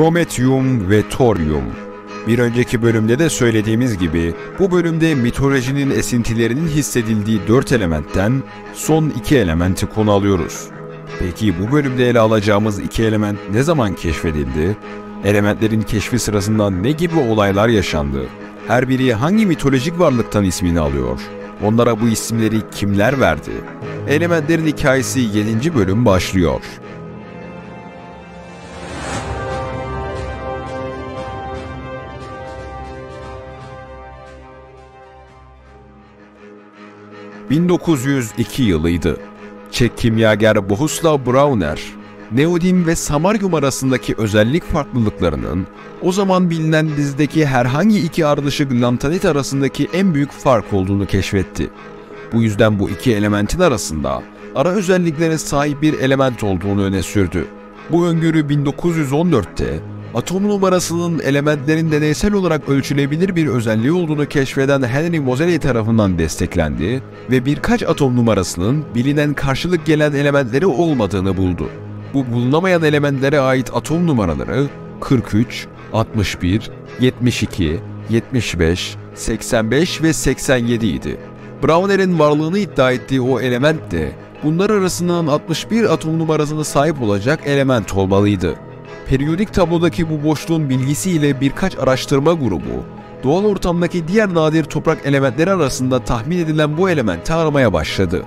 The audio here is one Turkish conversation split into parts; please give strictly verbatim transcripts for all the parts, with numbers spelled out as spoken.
Prometyum ve Toryum. Bir önceki bölümde de söylediğimiz gibi bu bölümde mitolojinin esintilerinin hissedildiği dört elementten son iki elementi konu alıyoruz. Peki bu bölümde ele alacağımız iki element ne zaman keşfedildi? Elementlerin keşfi sırasında ne gibi olaylar yaşandı? Her biri hangi mitolojik varlıktan ismini alıyor? Onlara bu isimleri kimler verdi? Elementlerin hikayesi yedinci bölüm başlıyor. bin dokuz yüz iki yılıydı. Çek kimyager Bohuslav Brauner, neodym ve samaryum arasındaki özellik farklılıklarının o zaman bilinen dizdeki herhangi iki ardışık lantanit arasındaki en büyük fark olduğunu keşfetti. Bu yüzden bu iki elementin arasında ara özelliklere sahip bir element olduğunu öne sürdü. Bu öngörü bin dokuz yüz on dörtte atom numarasının elementlerin deneysel olarak ölçülebilir bir özelliği olduğunu keşfeden Henry Moseley tarafından desteklendi ve birkaç atom numarasının bilinen karşılık gelen elementleri olmadığını buldu. Bu bulunamayan elementlere ait atom numaraları kırk üç, altmış bir, yetmiş iki, yetmiş beş, seksen beş ve seksen yedi idi. Brauner'in varlığını iddia ettiği o element de bunlar arasından altmış bir atom numarasına sahip olacak element olmalıydı. Periyodik tablodaki bu boşluğun bilgisiyle birkaç araştırma grubu, doğal ortamdaki diğer nadir toprak elementleri arasında tahmin edilen bu elementi aramaya başladı.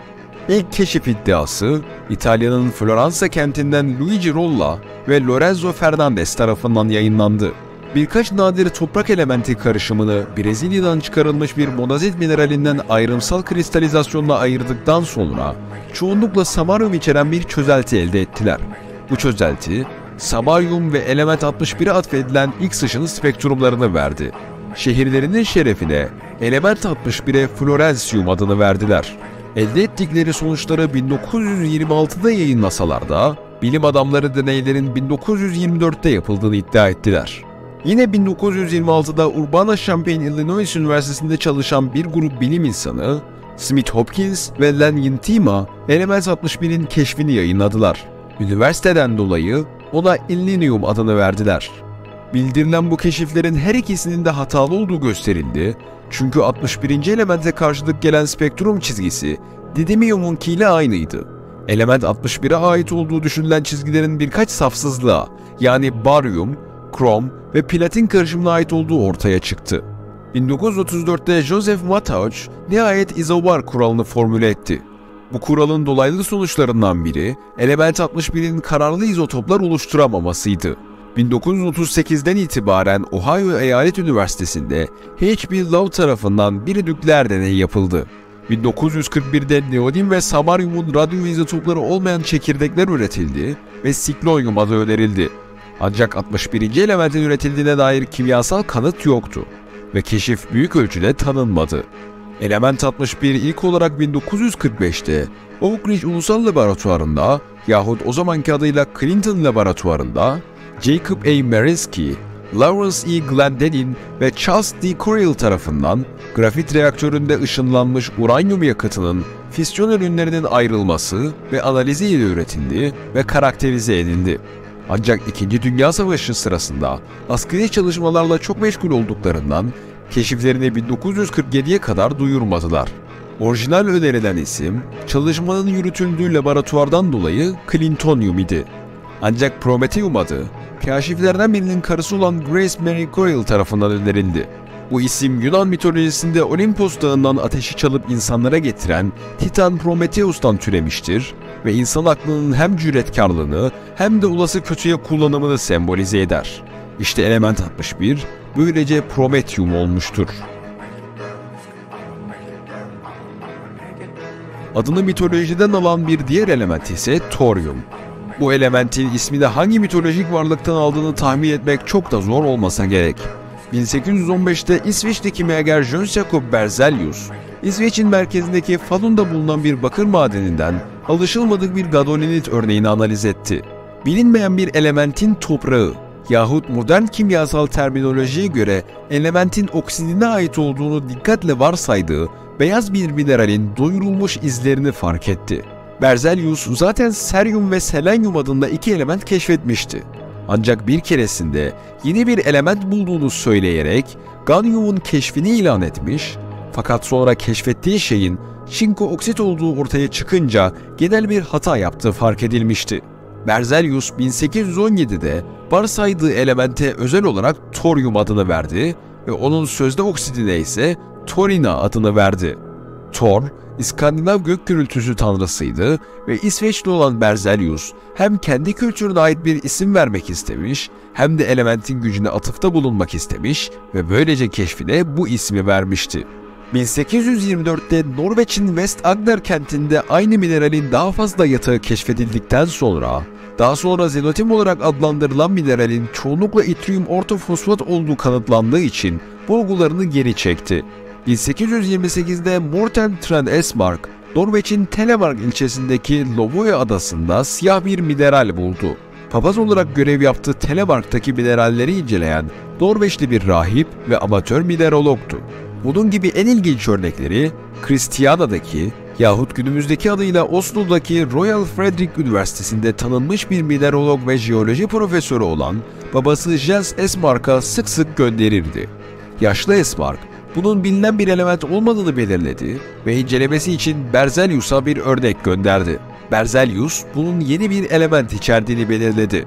İlk keşif iddiası, İtalya'nın Floransa kentinden Luigi Rolla ve Lorenzo Fernandez tarafından yayınlandı. Birkaç nadir toprak elementi karışımını Brezilya'dan çıkarılmış bir monazit mineralinden ayrımsal kristalizasyonla ayırdıktan sonra çoğunlukla samaryum içeren bir çözelti elde ettiler. Bu çözelti, samaryum ve element altmış bir'e atfedilen X ışını spektrumlarını verdi. Şehirlerinin şerefine element altmış bir'e Florensium adını verdiler. Elde ettikleri sonuçları bin dokuz yüz yirmi altıda yayınlasalar da bilim adamları deneylerin bin dokuz yüz yirmi dörtte yapıldığını iddia ettiler. Yine bin dokuz yüz yirmi altıda Urbana-Champaign, Illinois Üniversitesi'nde çalışan bir grup bilim insanı Smith Hopkins ve Len Yntema element altmış bir'in keşfini yayınladılar. Üniversiteden dolayı ona Illinium adını verdiler. Bildirilen bu keşiflerin her ikisinin de hatalı olduğu gösterildi. Çünkü altmış birinci elemente karşılık gelen spektrum çizgisi didimiumunkiyle aynıydı. Element altmış bir'e ait olduğu düşünülen çizgilerin birkaç safsızlığa yani baryum, krom ve platin karışımına ait olduğu ortaya çıktı. bin dokuz yüz otuz dörtte Joseph Matauch nihayet izobar kuralını formüle etti. Bu kuralın dolaylı sonuçlarından biri element altmış bir'in kararlı izotoplar oluşturamamasıydı. bin dokuz yüz otuz sekizden itibaren Ohio Eyalet Üniversitesi'nde H B Love tarafından bir nükleer deney yapıldı. bin dokuz yüz kırk birde neodym ve samaryumun radyoizotopları olmayan çekirdekler üretildi ve siklonyum adı önerildi. Ancak altmış birinci elementin üretildiğine dair kimyasal kanıt yoktu ve keşif büyük ölçüde tanınmadı. Element altmış bir ilk olarak bin dokuz yüz kırk beşte Oak Ridge Ulusal Laboratuvarı'nda yahut o zamanki adıyla Clinton Laboratuvarı'nda Jacob A. Marinsky, Lawrence E. Glendenin ve Charles D. Coriel tarafından grafit reaktöründe ışınlanmış uranyum yakıtının fisyon ürünlerinin ayrılması ve analizi ile üretildi ve karakterize edildi. Ancak İkinci Dünya Savaşı sırasında askeri çalışmalarla çok meşgul olduklarından keşiflerini bin dokuz yüz kırk yediye kadar duyurmadılar. Orijinal önerilen isim, çalışmanın yürütüldüğü laboratuvardan dolayı Clintonium idi. Ancak Prometheum adı, kaşiflerden birinin karısı olan Grace Mary Goyle tarafından önerildi. Bu isim Yunan mitolojisinde Olimpos dağından ateşi çalıp insanlara getiren Titan Prometheus'tan türemiştir ve insan aklının hem cüretkarlığını hem de olası kötüye kullanımını sembolize eder. İşte element altmış bir böylece Prometheum olmuştur. Adını mitolojiden alan bir diğer element ise Toryum. Bu elementin ismini hangi mitolojik varlıktan aldığını tahmin etmek çok da zor olmasa gerek. bin sekiz yüz on beşte İsveçli kimyager Jean Jacob Berzelius, İsveç'in merkezindeki Falun'da bulunan bir bakır madeninden alışılmadık bir gadolinit örneğini analiz etti. Bilinmeyen bir elementin toprağı yahut modern kimyasal terminolojiye göre elementin oksidine ait olduğunu dikkatle varsaydığı beyaz bir mineralin doyurulmuş izlerini fark etti. Berzelius zaten seryum ve selenyum adında iki element keşfetmişti. Ancak bir keresinde yeni bir element bulduğunu söyleyerek Ganyum'un keşfini ilan etmiş, fakat sonra keşfettiği şeyin çinko oksit olduğu ortaya çıkınca genel bir hata yaptığı fark edilmişti. Berzelius bin sekiz yüz on yedide varsaydığı elemente özel olarak toryum adını verdi ve onun sözde oksidine ise torina adını verdi. Thor, İskandinav gök gürültüsü tanrısıydı ve İsveçli olan Berzelius hem kendi kültürüne ait bir isim vermek istemiş hem de elementin gücüne atıfta bulunmak istemiş ve böylece keşfine bu ismi vermişti. bin sekiz yüz yirmi dörtte Norveç'in West Agder kentinde aynı mineralin daha fazla yatağı keşfedildikten sonra, daha sonra zenotim olarak adlandırılan mineralin çoğunlukla itrium ortofosfat olduğu kanıtlandığı için bulgularını geri çekti. bin sekiz yüz yirmi sekizde Morten Thrane Esmark, Norveç'in Telemark ilçesindeki Lovoya adasında siyah bir mineral buldu. Papaz olarak görev yaptığı Telemark'taki mineralleri inceleyen Norveçli bir rahip ve amatör mineralogtu. Bunun gibi en ilginç örnekleri Christiania'daki yahut günümüzdeki adıyla Oslo'daki Royal Frederick Üniversitesi'nde tanınmış bir mineralog ve jeoloji profesörü olan babası Jens Esmark'a sık sık gönderirdi. Yaşlı Esmark, bunun bilinen bir element olmadığını belirledi ve incelemesi için Berzelius'a bir örnek gönderdi. Berzelius, bunun yeni bir element içerdiğini belirledi.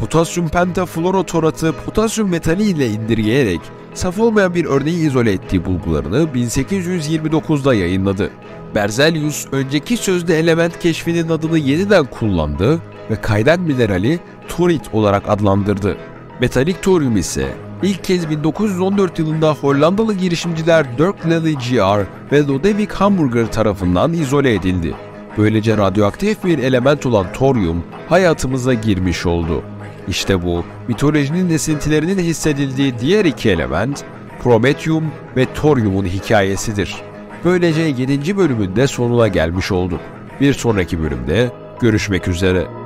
Potasyum pentafluorotoratı potasyum metali ile indirgeyerek saf olmayan bir örneği izole ettiği bulgularını bin sekiz yüz yirmi dokuzda yayınladı. Berzelius, önceki sözde element keşfinin adını yeniden kullandı ve kaynak minerali torit olarak adlandırdı. Metalik toryum ise İlk kez bin dokuz yüz on dört yılında Hollandalı girişimciler Dirk Leligier ve Lodewig Hamburger tarafından izole edildi. Böylece radyoaktif bir element olan toryum hayatımıza girmiş oldu. İşte bu, mitolojinin esintilerinin hissedildiği diğer iki element, Prometyum ve Toryum'un hikayesidir. Böylece yedinci bölümün de sonuna gelmiş olduk. Bir sonraki bölümde görüşmek üzere.